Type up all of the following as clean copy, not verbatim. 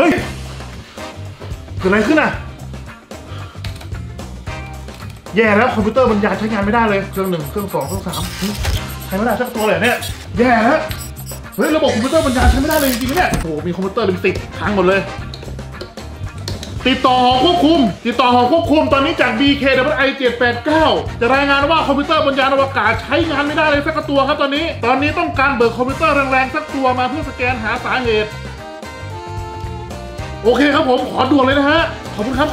เฮ้ยเกิดอะไรขึ้นอ่ะแย่แล้วคอมพิวเตอร์มันใช้งานไม่ได้เลยเครื่องหนึ่งเครื่องสองเครื่องสามใช้ไม่ได้สักตัวเลยเนี่ยแย่แล้วเฮ้ยระบบคอมพิวเตอร์มันใช้ไม่ได้เลยจริงๆเนี่ยโอ้โหมีคอมพิวเตอร์เป็นติดค้างหมดเลยติดต่อหอควบคุมตอนนี้จาก BKWI 789จะรายงานว่าคอมพิวเตอร์บนยานอวกาศใช้งานไม่ได้เลยสักตัวครับตอนนี้ต้องการเบิกคอมพิวเตอร์แรงๆสักตัวมาเพื่อสแกนหาสาเหตุโอเคครับผมขอด่วนเลยนะฮะขอบคุณครับเ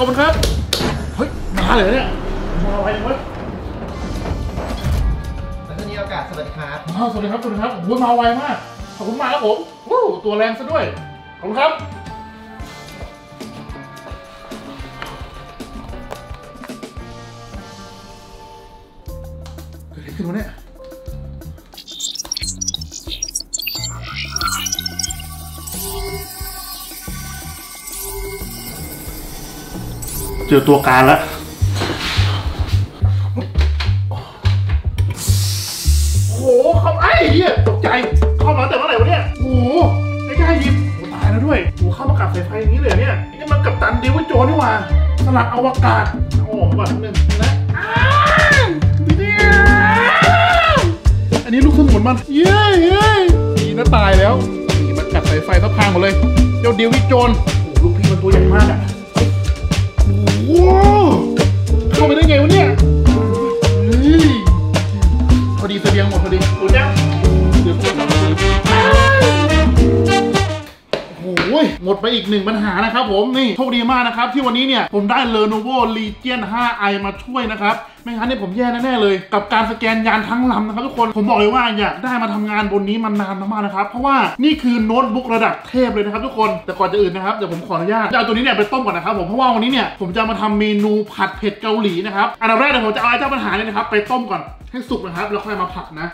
ฮ้ยมาเลยเนี่ยมาอะไรอย่างเงี้ยแล้วตอนนี้อากาศสวัสดีครับสวัสดีครับโอ้โหมาไวมากขอบคุณมากครับผมตัวแรงซะด้วยขอบคุณครับขึ้นมาเนี่ยเจอตัวการแล้วโอ้โหเขาไอ้เหี้ยตกใจเข้ามาแต่เมื่อไหร่วะเนี่ยโอ้โหไม่กล้าหยิบโอ้ตายแล้วด้วยโอ้เข้ามากับสายไฟอย่างนี้เลยเนี่ยนี่มันกับตันดิวโจนี่หว่าสลัดอวกาศโอ้โหแบบนึงนะอันนี้ลูกสมุนมันเย้ดีนะตายแล้วนี่มันกัดสายไฟทับทางหมดเลยเจ้าดิวิโจนโอ้ลูกพี่มันตัวใหญ่มากอ่ะโอ้โหเข้าไปได้ไงวะเนี่ยพอดีเสบียงหมดพอดีหมดยังเดี๋ยวต้องซื้อหมดไปอีกหนึ่งปัญหานะครับผมนี่โชคดีมากนะครับที่วันนี้เนี่ยผมได้ Lenovo Legion 5i มาช่วยนะครับไม่งั้นเนี่ยผมแย่แน่ๆเลยกับการสแกนยานทั้งลำนะครับทุกคนผมบอกเลยว่าอยากได้มาทำงานบนนี้มันนานมากๆนะครับเพราะว่านี่คือโน้ตบุ๊กระดับเทพเลยนะครับทุกคนแต่ก่อนจะอื่นนะครับเดี๋ยวผมขออนุญาตเอาตัวนี้เนี่ยไปต้มก่อนนะครับผมเพราะว่าวันนี้เนี่ยผมจะมาทำเมนูผัดเผ็ดเกาหลีนะครับอันดับแรกเนี่ยผมจะเอาไอ้เจ้าปัญหาเนี่ยนะครับไปต้มก่อนให้สุกนะครับแล้วค่อยมาผัดนะ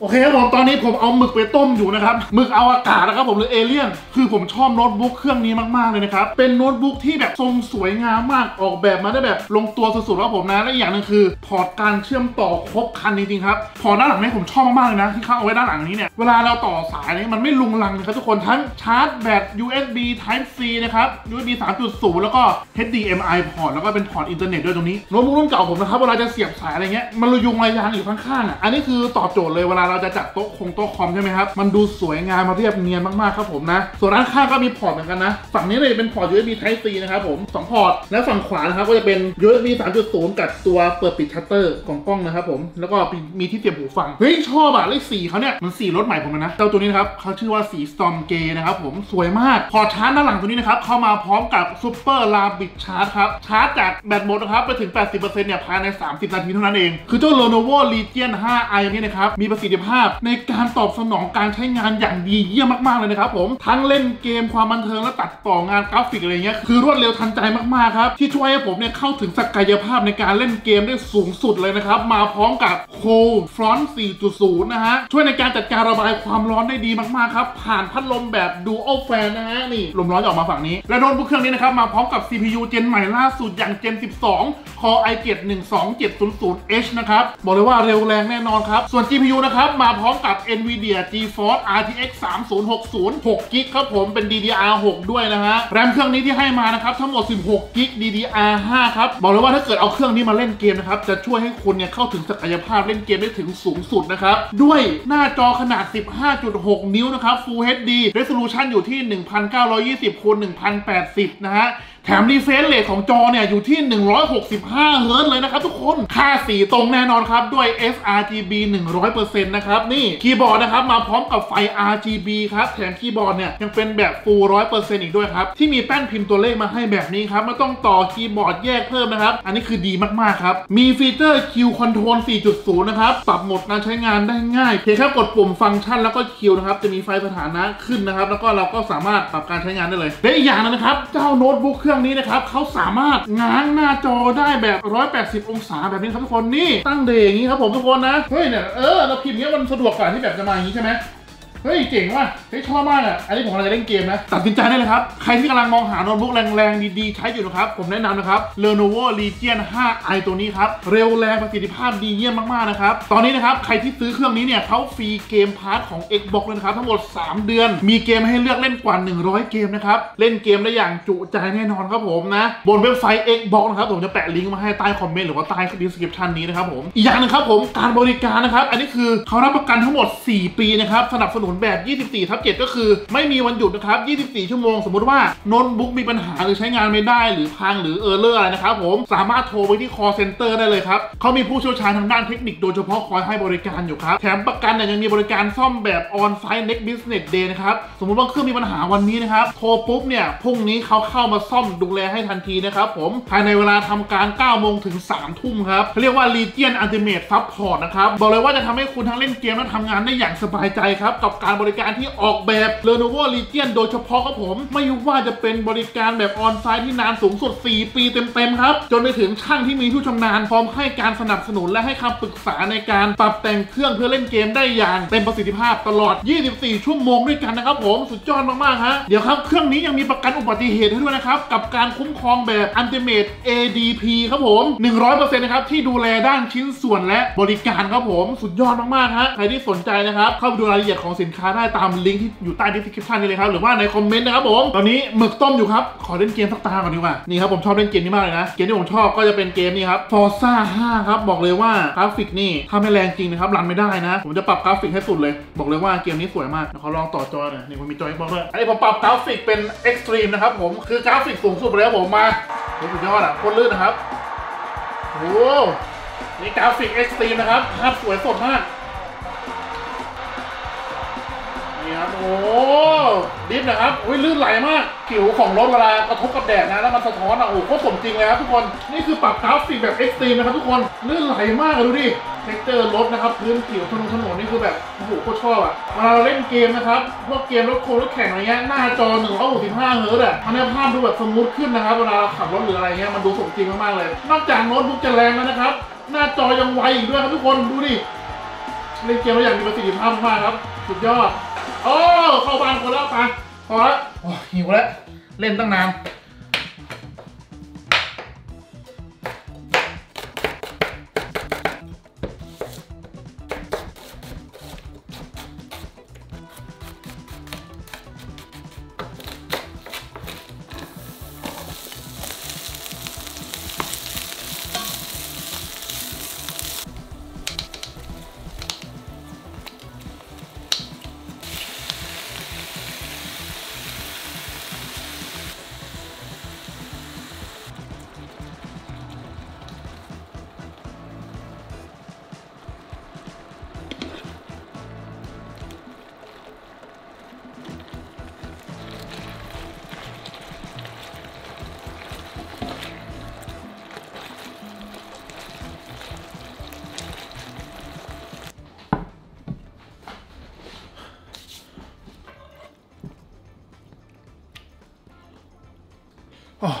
โอเคครับผมตอนนี้ผมเอาหมึกไปต้มอยู่นะครับหมึกอวกาศนะครับผมหรือเอเลี่ยนคือผมชอบโน้ตบุ๊กเครื่องนี้มากๆเลยนะครับเป็นโน้ตบุ๊กที่แบบทรงสวยงามมากออกแบบมาได้แบบลงตัวสุดๆครับผมนะและอีกอย่างนึงคือพอร์ตการเชื่อมต่อครบคันจริงๆครับพอร์ตด้านหลังนี้ผมชอบมากๆเลยนะที่เขาเอาไว้ด้านหลังนี้เนี่ยเวลาเราต่อสายนี่มันไม่ลุงลังนะครับทุกคนทั้งชาร์จแบต USB Type C นะครับ USB 3.0 แล้วก็ HDMI พอร์ตแล้วก็เป็นพอร์ตอินเทอร์เน็ตด้วยตรงนี้โน้ตบุ๊กรุ่นเก่าผมนะครับเวลาจะเสียบสายอะไรเงี้ยมันระยุงระยางอยู่ข้างๆอ่ะอันนี้คือตอบโจทย์เลยเวลาเราจะจัดโต๊ะคอมใช่ไหมครับมันดูสวยงามมาเรียบเนียนมากๆครับผมนะส่วนด้านข้างก็มีพอร์ตเหมือนกันนะฝั่งนี้เลยเป็นพอร์ต USB Type C นะครับผม2พอร์ตและฝั่งขวานะครับก็จะเป็น USB 3.0 กับตัวเปิดปิดชัตเตอร์ของกล้องนะครับผมแล้วก็มีที่เสียบหูฟังเฮ้ยชอบอะเลขสีเขาเนี่ยมันสีรถใหม่ผมนะเจ้าตัวนี้นะครับเขาชื่อว่าสี Storm Grey นะครับผมสวยมากพอชาร์จด้านหลังตัวนี้นะครับเข้ามาพร้อมกับ Super Rapid Charge ครับชาร์จจากแบตหมดนะครับไปถึง 80% เนี่ยภายใน 30 นาทีเท่านั้นเองคือเจ้า Lenovo Legion 5i นี่นะครับมีประสิทธิภาพในการตอบสนองการใช้งานอย่างดีเยี่ยมมากๆเลยนะครับผมทั้งเล่นเกมความบันเทิงและตัดต่องานกราฟิกอะไรเงี้ยคือรวดเร็วทันใจมากๆครับที่ช่วยให้ผมเนี่ยเข้าถึงศักยภาพในการเล่นเกมได้สูงสุดเลยนะครับมาพร้อมกับ Core Front 4.0 นะฮะช่วยในการจัดการระบายความร้อนได้ดีมากๆครับผ่านพัดลมแบบ Dual Fan นะฮะนี่ลมร้อนออกมาฝั่งนี้และโน้ตบุ๊กเครื่องนี้นะครับมาพร้อมกับ CPU เจนใหม่ล่าสุดอย่าง Gen 12 Core i7 12700H นะครับบอกเลยว่าเร็วแรงแน่นอนครับส่วน GPU นะครับมาพร้อมกับ NVIDIA GeForce RTX 3060 6GB ครับผมเป็น DDR 6 ด้วยนะฮะแรมเครื่องนี้ที่ให้มานะครับทั้งหมด 16GB DDR 5 ครับบอกเลยว่าถ้าเกิดเอาเครื่องนี้มาเล่นเกมนะครับจะช่วยให้คุณเนี่ยเข้าถึงศักยภาพเล่นเกมได้ถึงสูงสุดนะครับด้วยหน้าจอขนาด 15.6 นิ้วนะครับ Full HD Resolution อยู่ที่ 1920x1080 นะฮะแถมรีเฟรชเรทของจอเนี่ยอยู่ที่165เฮิร์ตซ์เลยนะครับทุกคนค่าสีตรงแน่นอนครับด้วย sRGB 100% นะครับนี่คีย์บอร์ดนะครับมาพร้อมกับไฟ RGB ครับแถมคีย์บอร์ดเนี่ยยังเป็นแบบ Full 100% อีกด้วยครับที่มีแป้นพิมพ์ตัวเลขมาให้แบบนี้ครับไม่ต้องต่อคีย์บอร์ดแยกเพิ่มนะครับอันนี้คือดีมากๆครับมีฟีเจอร์ Q Control 4.0 นะครับปรับโหมดการใช้งานได้ง่ายเพียงแค่กดปุ่มฟังก์ชันแล้วก็ Q นะครับจะมีไฟสถานะขึ้นนะครับแล้วก็เราก็สามารถปรับการใช้งานได้เลยและอีกอย่างนะครับเจ้าโน้ตบุ๊กเครื่องนี้นะครับเขาสามารถง้างหน้าจอได้แบบ180องศาแบบนี้ครับทุกคนนี่ตั้งเดย์อย่างนี้ครับผมทุกคนนะเฮ้ยเนี่ยเราพิมพ์เงี้ยมันสะดวกกว่าที่แบบจะมาอย่างนี้ใช่ไหม เฮ้ยเจ๋งว่ะเฮ้ยชอบมากอ่ะอันนี้ผมกำลังจะเล่นเกมนะตัดสินใจได้เลยครับใครที่กำลังมองหาโน้ตบุ๊กแรงๆดีๆใช้อยู่นะครับผมแนะนำนะครับ Lenovo Legion 5i ตัวนี้ครับเร็วแรงประสิทธิภาพดีเยี่ยมมากๆนะครับตอนนี้นะครับใครที่ซื้อเครื่องนี้เนี่ยเขาฟรีเกมพาร์ทของ Xbox เลยนะครับทั้งหมด3เดือนมีเกมให้เลือกเล่นกว่า100เกมนะครับเล่นเกมได้อย่างจุใจแน่นอนครับผมนะบนเว็บไซต์ Xbox นะครับผมจะแปะลิงก์มาให้ใต้คอมเมนต์หรือว่าใต้ description นี้นะครับผมอีกอย่างนึงครับผมการบริการนะครับอันนี้คือเขารับประกันทั้งหมด4 ปีนะครับสนับสนุนแบบ 24/7 ก็คือไม่มีวันหยุดนะครับ24ชั่วโมงสมมติว่าโน้ตบุ๊กมีปัญหาหรือใช้งานไม่ได้หรือพังหรือเออร์เลอร์อะไรนะครับผมสามารถโทรไปที่ call center ได้เลยครับเขามีผู้เชี่ยวชาญทางด้านเทคนิคโดยเฉพาะคอยให้บริการอยู่ครับแถมประกันเนี่ยยังมีบริการซ่อมแบบ on site next business day นะครับสมมติว่าเครื่องมีปัญหาวันนี้นะครับโทรปุ๊บเนี่ยพรุ่งนี้เขาเข้ามาซ่อมดูแลให้ทันทีนะครับผมภายในเวลาทำการ 9 โมงถึง 3 ทุ่มครับเรียกว่า Legion Ultimate Support นะครับบอกเลยว่าจะทำให้คุณทั้งเล่นเกมและทำงานได้อย่างสบายใจครับกับการบริการที่ออกแบบ Lenovo Legion โดยเฉพาะครับผมไม่ว่าจะเป็นบริการแบบออนไซต์ที่นานสูงสุด4 ปีเต็มๆครับจนไปถึงช่างที่มีผู้ชำนาญพร้อมให้การสนับสนุนและให้คำปรึกษาในการปรับแต่งเครื่องเพื่อเล่นเกมได้อย่างเต็มประสิทธิภาพตลอด24ชั่วโมงด้วยกันนะครับผมสุดยอดมากๆฮะเดี๋ยวครับเครื่องนี้ยังมีประกันอุบัติเหตุให้ด้วยนะครับกับการคุ้มครองแบบ Ultimate A.D.P. ครับผม 100% นะครับที่ดูแลด้านชิ้นส่วนและบริการครับผมสุดยอดมากๆฮะใครที่สนใจนะครับเข้าไปดูรายละเอียดของสินค้าได้ตามลิงก์ที่อยู่ใต้ description เลยครับหรือว่าในคอมเมนต์นะครับผมตอนนี้หมึกต้มอยู่ครับขอเล่นเกมสักตาก่อนดีกว่านี่ครับผมชอบเล่นเกมนี้มากเลยนะเกมที่ผมชอบก็จะเป็นเกมนี้ครับ Forza 5 ครับบอกเลยว่ากราฟิกนี่ถ้าไม่แรงจริงนะครับรันไม่ได้นะผมจะปรับกราฟิกให้สุดเลยบอกเลยว่าเกมนี้สวยมากเขาลองต่อจอหน่อยนี่ผมมีจอ Xbox ด้วยอันนี้ผมปรับกราฟิกเป็น Extreme นะครับผมคือกราฟิกสูงสุดเลยครับผมมาสุดยอดอ่ะโคตรลื่นนะครับโอ้นี่กราฟิก Extreme นะครับภาพสวยสดมากโอ้ดิฟนะครับอุ้ยลื่นไหลมากผิวของรถเวลากระทบกับแดดนะแล้วมันสะท้อนอ่ะโอ้โหสมจริงเลยครับทุกคนนี่คือปรับกราฟิกแบบเอ็กซ์ตรีมนะครับทุกคนลื่นไหลมากดูดิเท็กเจอร์รถนะครับพื้นผิวถนนนี่คือแบบโอ้โหโคตรชอบอ่ะเวลาเราเล่นเกมนะครับพวกเกมรถแข่งอะไรเงี้ยหน้าจอ165 เฮิร์ตอ่ะมันได้ภาพดูแบบสมูทขึ้นนะครับเวลาขับรถหรืออะไรเงี้ยมันดูสมจริงมากๆเลยนอกจากโน้ตบุ๊กจะแรงแล้วนะครับหน้าจอยังไวอีกด้วยครับทุกคนดูดิเล่นเกมเราอย่างมีประสิทธิภาพมากครับสุดยอดโอ้เข้าบ้านคนแล้วไปพอแล้วหิวแล้วเล่นตั้งนานOh,